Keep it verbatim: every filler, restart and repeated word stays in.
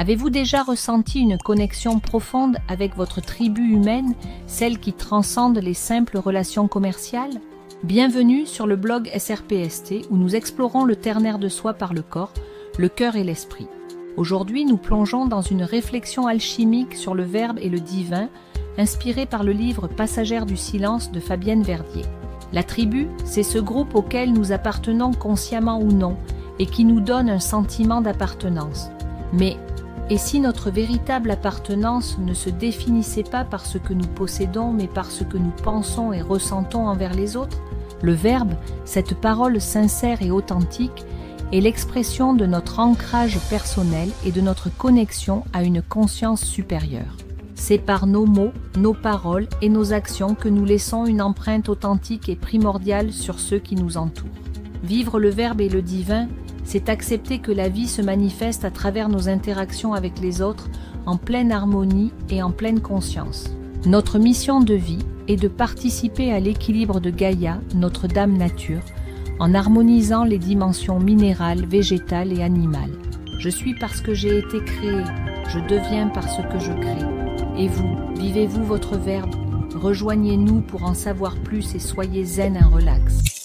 Avez-vous déjà ressenti une connexion profonde avec votre tribu humaine, celle qui transcende les simples relations commerciales? Bienvenue sur le blog S R P S T où nous explorons le ternaire de soi par le corps, le cœur et l'esprit. Aujourd'hui, nous plongeons dans une réflexion alchimique sur le verbe et le divin, inspirée par le livre Passagère du silence de Fabienne Verdier. La tribu, c'est ce groupe auquel nous appartenons consciemment ou non, et qui nous donne un sentiment d'appartenance. Mais, et si notre véritable appartenance ne se définissait pas par ce que nous possédons, mais par ce que nous pensons et ressentons envers les autres? Le verbe, cette parole sincère et authentique, est l'expression de notre ancrage personnel et de notre connexion à une conscience supérieure. C'est par nos mots, nos paroles et nos actions que nous laissons une empreinte authentique et primordiale sur ceux qui nous entourent. Vivre le verbe et le divin, c'est accepter que la vie se manifeste à travers nos interactions avec les autres en pleine harmonie et en pleine conscience. Notre mission de vie est de participer à l'équilibre de Gaïa, notre dame nature, en harmonisant les dimensions minérales, végétales et animales. Je suis parce que j'ai été créé, je deviens parce que je crée. Et vous, vivez-vous votre verbe? Rejoignez-nous pour en savoir plus et soyez zen et relax.